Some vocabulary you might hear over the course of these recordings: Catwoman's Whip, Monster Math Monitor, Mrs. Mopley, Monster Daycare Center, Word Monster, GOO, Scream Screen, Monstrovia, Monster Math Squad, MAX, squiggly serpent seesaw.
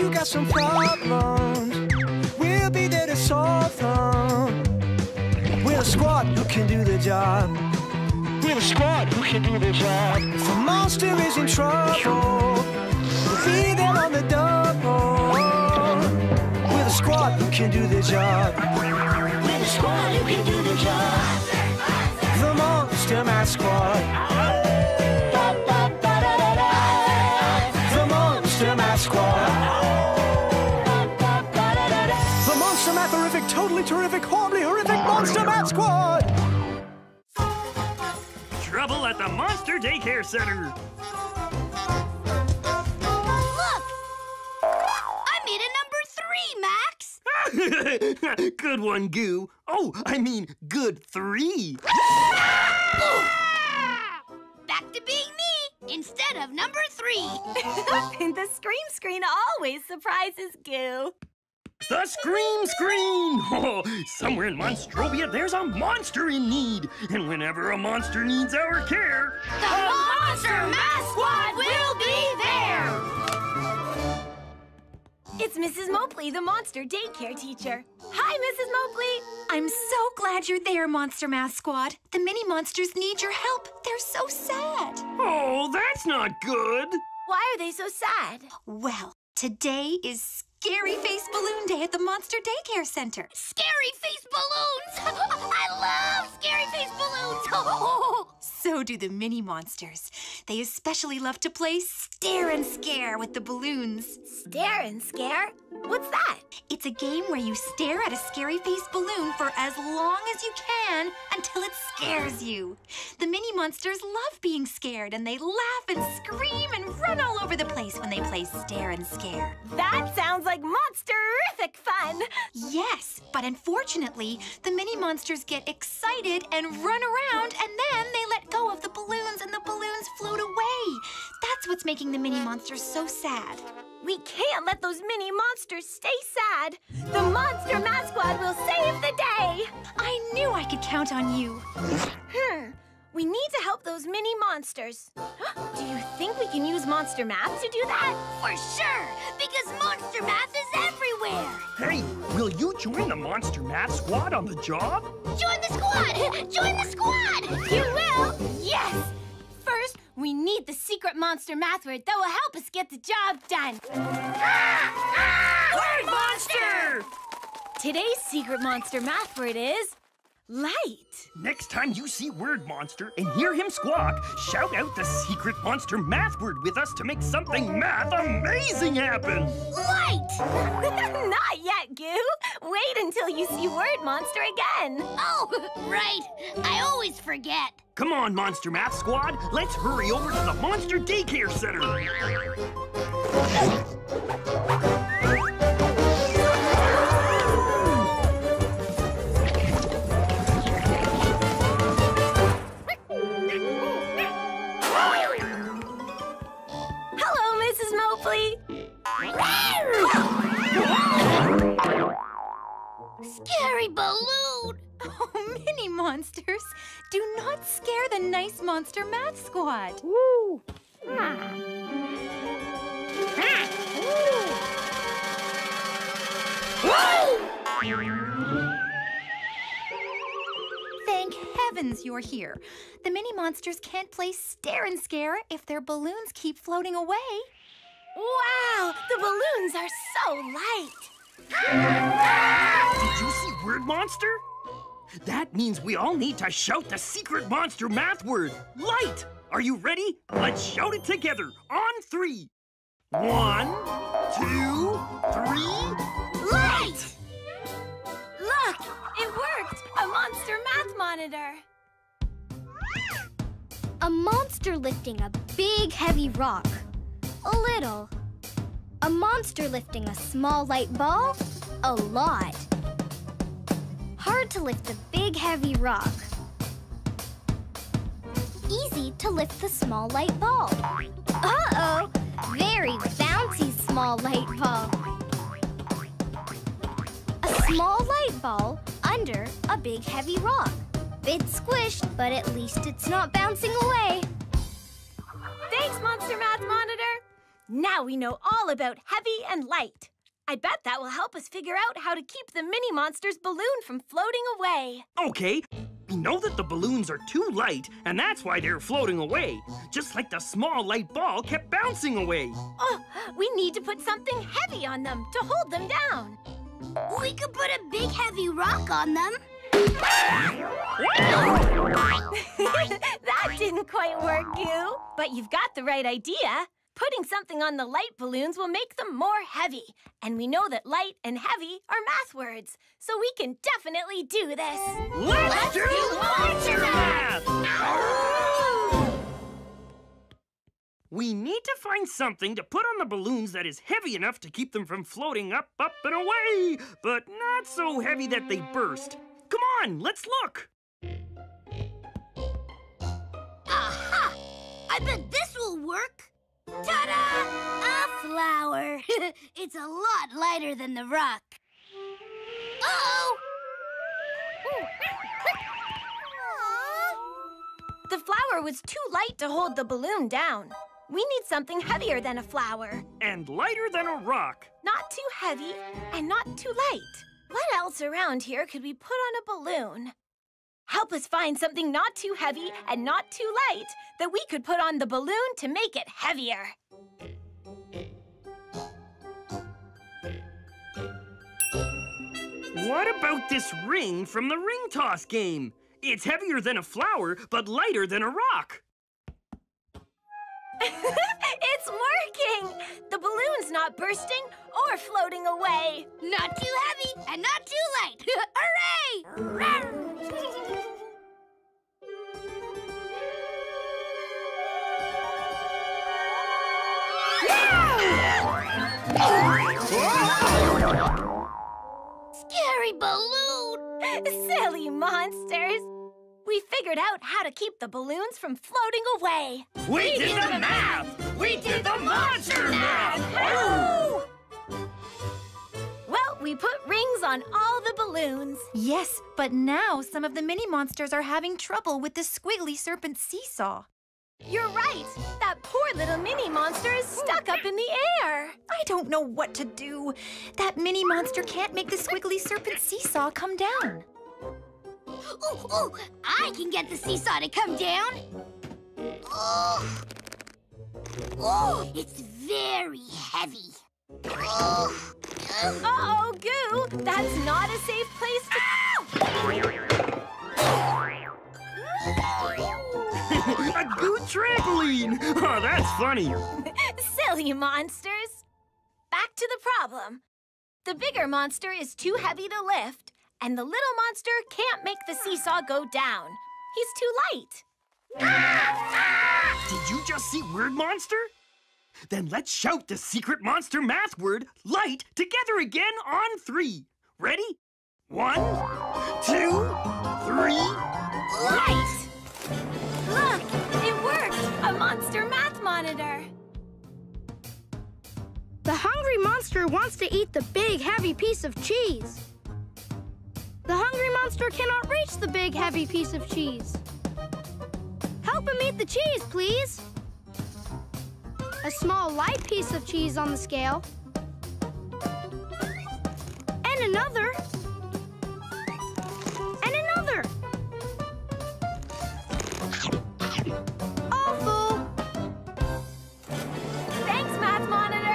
If you got some problems, we'll be there to solve them. We're a squad who can do the job. We're a squad who can do the job. If a monster is in trouble, we'll be there on the double. We're the squad who can do the job. We're the squad who can do the job. The Monster Math Squad. The Monster Math-orific, totally terrific, horribly horrific Monster Math Squad! Trouble at the Monster Daycare Center! Look! I made a number 3, Max! Good one, Goo. Oh, I mean, good 3. Back to being me! Instead of number 3. And the Scream Screen always surprises Goo. The Scream Screen! Oh, somewhere in Monstrovia, there's a monster in need. And whenever a monster needs our care, the Monster Math Squad will be there! It's Mrs. Mopley, the Monster Daycare Teacher. Hi, Mrs. Mopley. I'm so glad you're there, Monster Math Squad. The mini-monsters need your help. They're so sad. Oh, that's not good. Why are they so sad? Well, today is Scary Face Balloon Day at the Monster Daycare Center. Scary Face Balloons! I love Scary Face Balloons! So do the mini-monsters. They especially love to play Stare and Scare with the balloons. Stare and Scare? What's that? It's a game where you stare at a scary-faced balloon for as long as you can until it scares you. The mini-monsters love being scared, and they laugh and scream and run all over the place when they play Stare and Scare. That sounds like monster-rific fun! Yes, but unfortunately, the mini-monsters get excited and run around, and then they let go of the balloons, and the balloons float away. That's what's making the mini-monsters so sad. We can't let those mini-monsters stay sad. The Monster Math Squad will save the day. I knew I could count on you. We need to help those mini-monsters. Do you think we can use Monster Math to do that? For sure, because Monster Math is everywhere. Hey, will you join the Monster Math Squad on the job? Join the squad! Join the squad! You will? Yes! First, we need the secret monster math word that will help us get the job done. Word Monster! Today's secret monster math word is light. Next time you see Word Monster and hear him squawk, shout out the secret monster math word with us to make something math amazing happen. Light! Not yet, Goo. Wait until you see Word Monster again. Oh, right. I always forget. Come on, Monster Math Squad. Let's hurry over to the Monster Daycare Center. Hello, Mrs. Mopley. Scary balloon. Oh, mini monsters. Do not scare the nice Monster Math Squad. Woo! Thank heavens you're here. The mini monsters can't play Stare and Scare if their balloons keep floating away. Wow, the balloons are so light. Did you see Word Monster? That means we all need to shout the secret monster math word, light! Are you ready? Let's shout it together on 3. 1, 2, 3, light! Look, it worked! A monster math monitor! A monster lifting a big, heavy rock. A little. A monster lifting a small light ball. A lot. Hard to lift the big, heavy rock. Easy to lift the small light ball. Uh-oh! Very bouncy small light ball. A small light ball under a big, heavy rock. It's squished, but at least it's not bouncing away. Thanks, Monster Math Monitor! Now we know all about heavy and light. I bet that will help us figure out how to keep the mini monster's balloon from floating away. Okay, we know that the balloons are too light, and that's why they're floating away, just like the small light ball kept bouncing away. Oh, we need to put something heavy on them to hold them down. We could put a big heavy rock on them. That didn't quite work, Goo. But you've got the right idea. Putting something on the light balloons will make them more heavy. And we know that light and heavy are math words, so we can definitely do this. Let's do Monster Math! We need to find something to put on the balloons that is heavy enough to keep them from floating up, up, and away, but not so heavy that they burst. Come on, let's look. Aha! I bet this will work. Ta-da! A flower. It's a lot lighter than the rock. Uh-oh! The flower was too light to hold the balloon down. We need something heavier than a flower. And lighter than a rock. Not too heavy and not too light. What else around here could we put on a balloon? Help us find something not too heavy and not too light that we could put on the balloon to make it heavier. What about this ring from the ring toss game? It's heavier than a flower, but lighter than a rock. It's working! The balloon's not bursting or floating away. Not too heavy and not too light. Hooray! Scary balloon! Silly monsters! We figured out how to keep the balloons from floating away. We did the math! We did the monster math! Well, we put rings on all the balloons. Yes, but now some of the mini monsters are having trouble with the squiggly serpent seesaw. You're right. That poor little mini monster is stuck up in the air. I don't know what to do. That mini monster can't make the squiggly serpent seesaw come down. Ooh, I can get the seesaw to come down. Oh, it's very heavy. Uh-oh, Goo, that's not a safe place to... A Goo trampoline! Oh, that's funny. Silly monsters. Back to the problem. The bigger monster is too heavy to lift. And the little monster can't make the seesaw go down. He's too light. Did you just see Word Monster? Then let's shout the secret monster math word, light, together again on 3. Ready? 1, 2, 3, light! Look, it worked! A monster math monitor. The hungry monster wants to eat the big, heavy piece of cheese. The hungry monster cannot reach the big, heavy piece of cheese. Help him eat the cheese, please. A small, light piece of cheese on the scale. And another. And another. All full. Thanks, Math Monitor.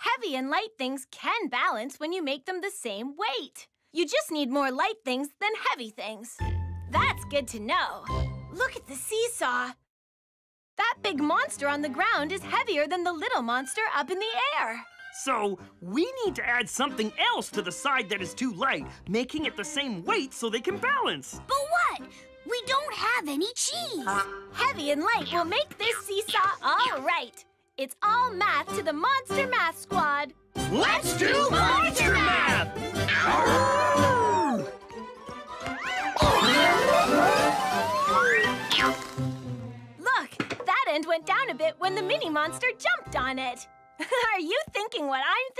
Heavy and light things can balance when you make them the same weight. You just need more light things than heavy things. That's good to know. Look at the seesaw. That big monster on the ground is heavier than the little monster up in the air. So we need to add something else to the side that is too light, making it the same weight so they can balance. But what? We don't have any cheese. Heavy and light will make this seesaw all right. It's all math to the Monster Math Squad. Let's do Monster Math! Look, that end went down a bit when the mini monster jumped on it. Are you thinking what I'm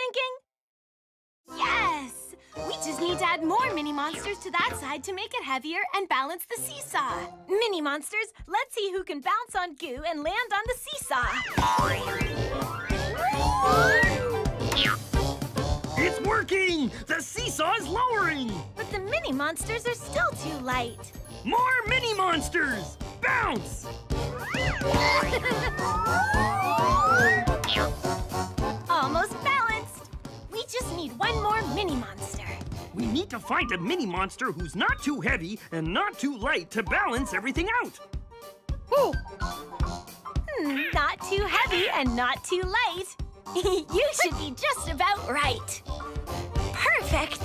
thinking? Yes! We just need to add more mini monsters to that side to make it heavier and balance the seesaw. Mini monsters, let's see who can bounce on Goo and land on the seesaw. It's working! The seesaw is lowering! But the mini monsters are still too light. More mini monsters! Bounce! Almost balanced. We just need one more mini monster. We need to find a mini monster who's not too heavy and not too light to balance everything out. Ooh. Not too heavy and not too light. You should be just about right. Perfect.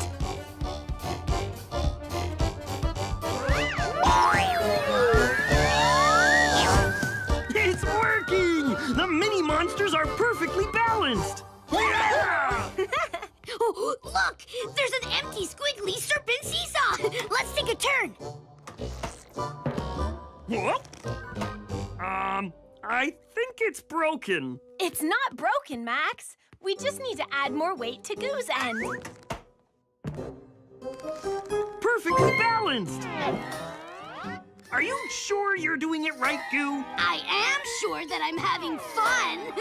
It's working! The mini monsters are perfectly balanced! Yeah! Look! There's an empty squiggly serpent seesaw! Let's take a turn! Whoop! I think it's broken. It's not broken, Max. We just need to add more weight to Goo's end. Perfectly balanced! Are you sure you're doing it right, Goo? I am sure that I'm having fun!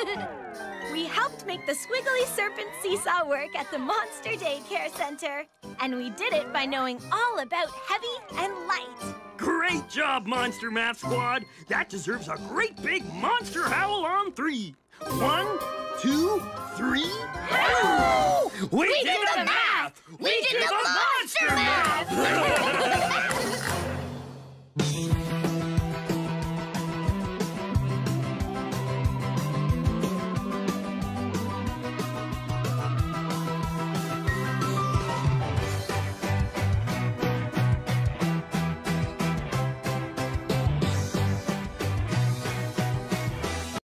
We helped make the squiggly serpent seesaw work at the Monster Daycare Center. And we did it by knowing all about heavy and light. Great job, Monster Math Squad! That deserves a great big monster howl on 3. 1, 2, 3, howl! We did the math! We did the monster math!